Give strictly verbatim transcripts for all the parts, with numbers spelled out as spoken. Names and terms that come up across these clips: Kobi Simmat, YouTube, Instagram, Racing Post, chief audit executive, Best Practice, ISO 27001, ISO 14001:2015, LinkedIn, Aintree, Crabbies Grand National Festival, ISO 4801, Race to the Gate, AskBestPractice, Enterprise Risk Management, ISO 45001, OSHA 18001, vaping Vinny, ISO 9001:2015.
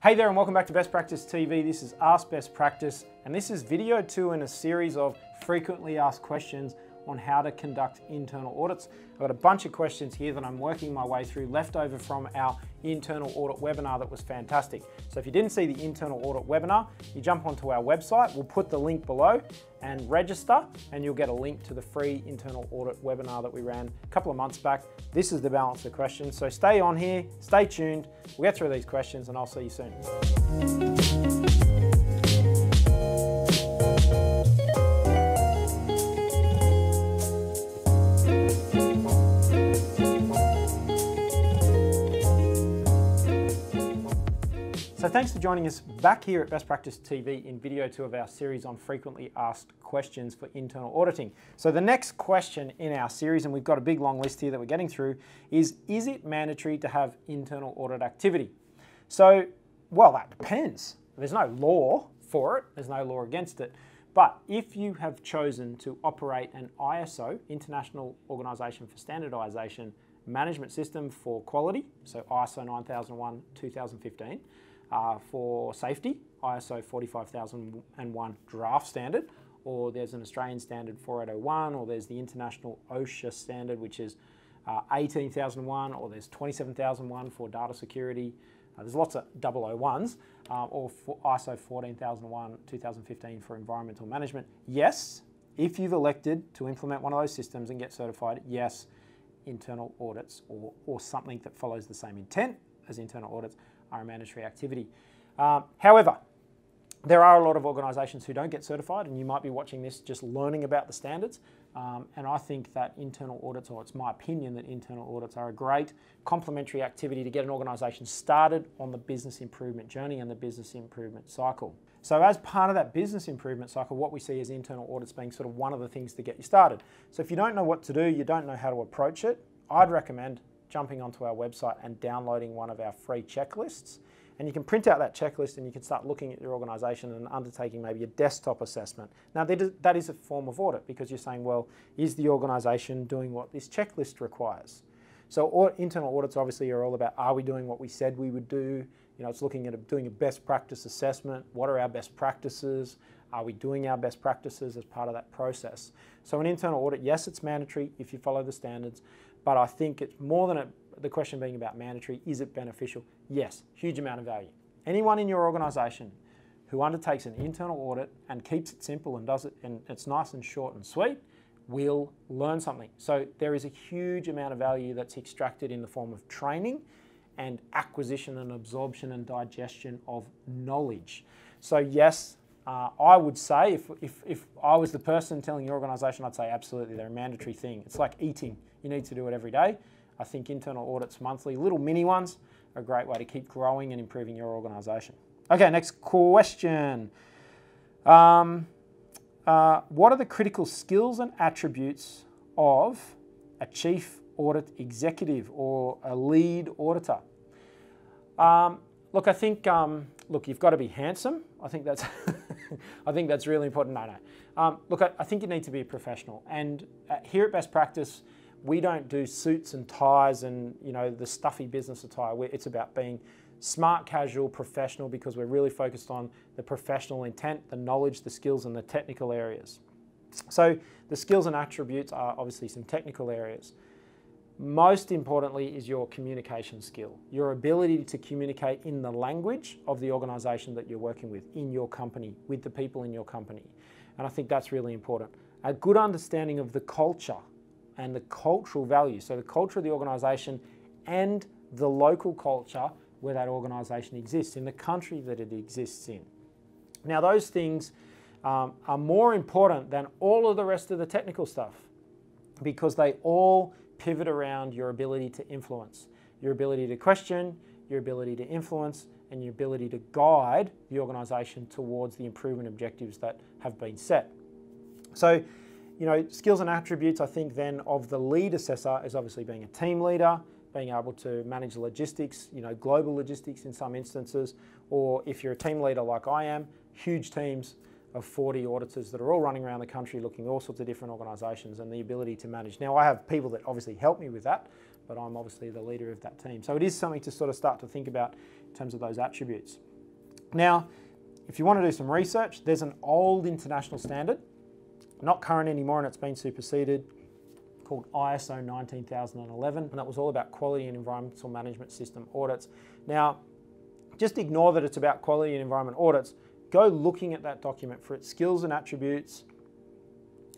Hey there and welcome back to Best Practice T V. This is Ask Best Practice and this is video two in a series of frequently asked questions on how to conduct internal audits. I've got a bunch of questions here that I'm working my way through left over from our internal audit webinar that was fantastic. So if you didn't see the internal audit webinar, you jump onto our website, we'll put the link below and register and you'll get a link to the free internal audit webinar that we ran a couple of months back. This is the balance of questions. So stay on here, stay tuned, we'll get through these questions and I'll see you soon. So thanks for joining us back here at Best Practice T V in video two of our series on frequently asked questions for internal auditing. So the next question in our series, and we've got a big long list here that we're getting through, is, is it mandatory to have internal audit activity? So, well, that depends. There's no law for it, there's no law against it. But if you have chosen to operate an I S O, International Organization for Standardization, management system for quality, so I S O nine thousand one, twenty fifteen, Uh, for safety, I S O forty-five thousand one draft standard, or there's an Australian standard forty-eight oh one, or there's the international OSHA standard, which is uh, eighteen thousand one, or there's twenty-seven thousand one for data security. Uh, there's lots of double oh ones, uh, or for I S O fourteen thousand one, twenty fifteen for environmental management. Yes, if you've elected to implement one of those systems and get certified, yes, internal audits or, or something that follows the same intent as internal audits are a mandatory activity. Um, however, there are a lot of organisations who don't get certified, and you might be watching this just learning about the standards. Um, and I think that internal audits, or it's my opinion that internal audits are a great complementary activity to get an organisation started on the business improvement journey and the business improvement cycle. So as part of that business improvement cycle, what we see is internal audits being sort of one of the things to get you started. So if you don't know what to do, you don't know how to approach it, I'd recommend jumping onto our website and downloading one of our free checklists. And you can print out that checklist and you can start looking at your organisation and undertaking maybe a desktop assessment. Now that is a form of audit because you're saying, well, is the organisation doing what this checklist requires? So internal audits obviously are all about, are we doing what we said we would do? You know, it's looking at a, doing a best practice assessment. What are our best practices? Are we doing our best practices as part of that process? So an internal audit, yes, it's mandatory if you follow the standards, but I think it's more than a, the question being about mandatory, is it beneficial? Yes, huge amount of value. Anyone in your organisation who undertakes an internal audit and keeps it simple and does it, and it's nice and short and sweet, will learn something. So there is a huge amount of value that's extracted in the form of training and acquisition and absorption and digestion of knowledge. So yes, Uh, I would say, if, if, if I was the person telling your organisation, I'd say absolutely, they're a mandatory thing. It's like eating. You need to do it every day. I think internal audits monthly, little mini ones, are a great way to keep growing and improving your organisation. Okay, next question. Um, uh, what are the critical skills and attributes of a chief audit executive or a lead auditor? Um, look, I think, um, look, you've got to be handsome. I think that's I think that's really important. No, no. Um, look, I, I think you need to be a professional. And at, here at Best Practice, we don't do suits and ties and, you know, the stuffy business attire. We're, it's about being smart, casual, professional, because we're really focused on the professional intent, the knowledge, the skills, and the technical areas. So the skills and attributes are obviously some technical areas. Most importantly is your communication skill, your ability to communicate in the language of the organisation that you're working with, in your company, with the people in your company. And I think that's really important. A good understanding of the culture and the cultural value, so the culture of the organisation and the local culture where that organisation exists, in the country that it exists in. Now those things um, are more important than all of the rest of the technical stuff, because they all pivot around your ability to influence, your ability to question, your ability to influence, and your ability to guide the organisation towards the improvement objectives that have been set. So, you know, skills and attributes, I think then, of the lead assessor is obviously being a team leader, being able to manage logistics, you know, global logistics in some instances, or if you're a team leader like I am, huge teams of forty auditors that are all running around the country looking at all sorts of different organisations, and the ability to manage. Now I have people that obviously help me with that, but I'm obviously the leader of that team. So it is something to sort of start to think about in terms of those attributes. Now, if you want to do some research, there's an old international standard, not current anymore, and it's been superseded, called I S O nineteen thousand eleven, and that was all about quality and environmental management system audits. Now, just ignore that it's about quality and environment audits. Go looking at that document for its skills and attributes.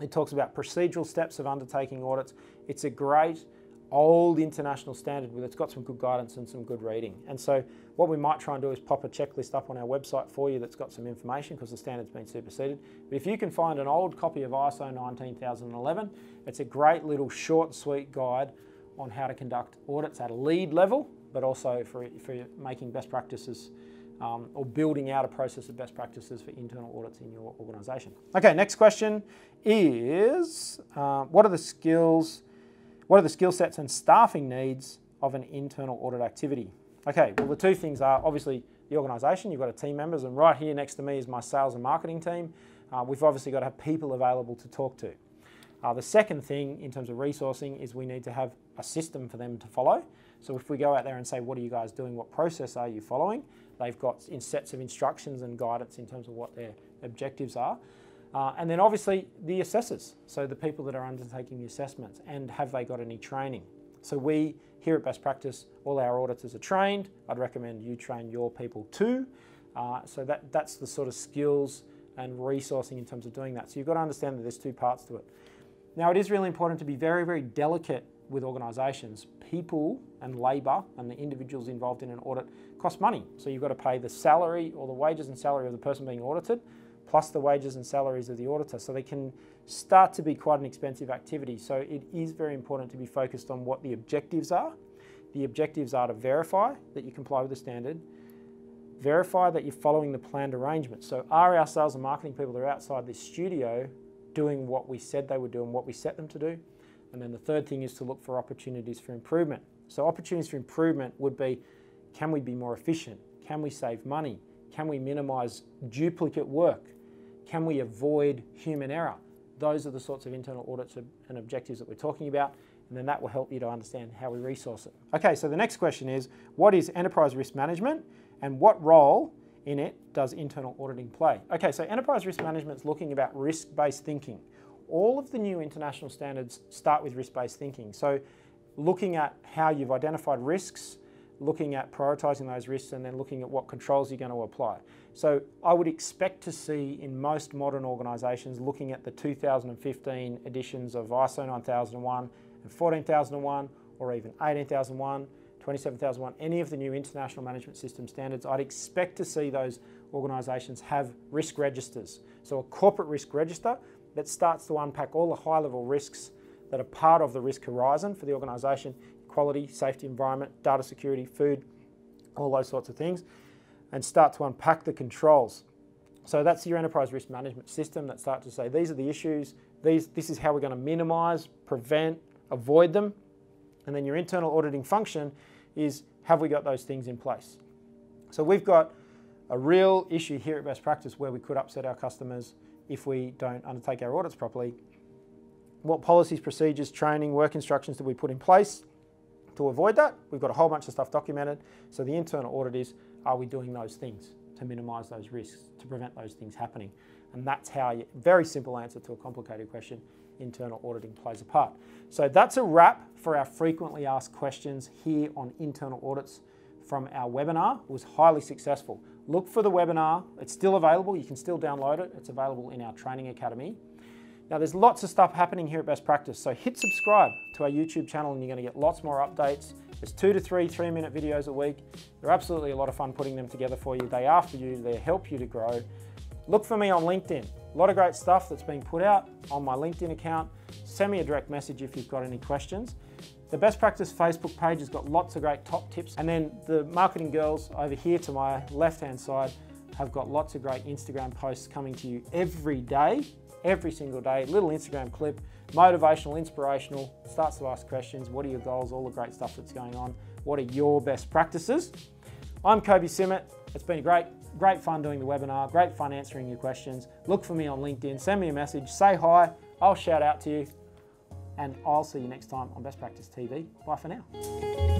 It talks about procedural steps of undertaking audits. It's a great old international standard, but it's got some good guidance and some good reading. And so what we might try and do is pop a checklist up on our website for you that's got some information, because the standard's been superseded. But if you can find an old copy of I S O nineteen thousand eleven, it's a great little short, sweet guide on how to conduct audits at a lead level, but also for, for making best practices Um, or building out a process of best practices for internal audits in your organisation. Okay, next question is, uh, what are the skills, what are the skill sets and staffing needs of an internal audit activity? Okay, well, the two things are obviously the organisation. You've got a team members, and right here next to me is my sales and marketing team. Uh, we've obviously got to have people available to talk to. Uh, the second thing in terms of resourcing is we need to have a system for them to follow. So if we go out there and say, what are you guys doing? What process are you following? They've got in sets of instructions and guidance in terms of what their objectives are. Uh, and then obviously the assessors, so the people that are undertaking the assessments, and have they got any training? So we here at Best Practice, all our auditors are trained. I'd recommend you train your people too. Uh, so that, that's the sort of skills and resourcing in terms of doing that. So you've got to understand that there's two parts to it. Now, it is really important to be very, very delicate with organisations. People and labour and the individuals involved in an audit cost money. So you've got to pay the salary or the wages and salary of the person being audited, plus the wages and salaries of the auditor. So they can start to be quite an expensive activity. So it is very important to be focused on what the objectives are. The objectives are to verify that you comply with the standard, verify that you're following the planned arrangements. So are our sales and marketing people that are outside this studio doing what we said they would do and what we set them to do? And then the third thing is to look for opportunities for improvement. So opportunities for improvement would be, can we be more efficient? Can we save money? Can we minimize duplicate work? Can we avoid human error? Those are the sorts of internal audits and objectives that we're talking about. And then that will help you to understand how we resource it. Okay, so the next question is, what is enterprise risk management and what role in it does internal auditing play? Okay, so enterprise risk management is looking about risk-based thinking. All of the new international standards start with risk-based thinking. So looking at how you've identified risks, looking at prioritising those risks, and then looking at what controls you're going to apply. So I would expect to see in most modern organisations looking at the two thousand fifteen editions of I S O nine thousand one and fourteen thousand one, or even eighteen thousand one, twenty-seven thousand one, any of the new international management system standards. I'd expect to see those organisations have risk registers. So a corporate risk register that starts to unpack all the high-level risks that are part of the risk horizon for the organisation: quality, safety, environment, data security, food, all those sorts of things, and start to unpack the controls. So that's your enterprise risk management system that starts to say, these are the issues, these, this is how we're going to minimise, prevent, avoid them. And then your internal auditing function is, have we got those things in place? So we've got a real issue here at Best Practice where we could upset our customers if we don't undertake our audits properly. What policies, procedures, training, work instructions do we put in place to avoid that? We've got a whole bunch of stuff documented. So the internal audit is, are we doing those things to minimise those risks, to prevent those things happening? And that's how, you, very simple answer to a complicated question, internal auditing plays a part. So that's a wrap for our frequently asked questions here on internal audits from our webinar. It was highly successful. Look for the webinar. It's still available. You can still download it. It's available in our Training Academy. Now, there's lots of stuff happening here at Best Practice, so hit subscribe to our YouTube channel and you're going to get lots more updates. There's two to three three-minute videos a week. They're absolutely a lot of fun putting them together for you. They are for you. They help you to grow. Look for me on LinkedIn. A lot of great stuff that's being put out on my LinkedIn account. Send me a direct message if you've got any questions. The Best Practice Facebook page has got lots of great top tips. And then the marketing girls over here to my left-hand side have got lots of great Instagram posts coming to you every day, every single day. Little Instagram clip, motivational, inspirational, starts to ask questions. What are your goals? All the great stuff that's going on. What are your best practices? I'm Kobi Simmat. It's been great, great fun doing the webinar, great fun answering your questions. Look for me on LinkedIn, send me a message, say hi, I'll shout out to you. And I'll see you next time on Best Practice T V. Bye for now.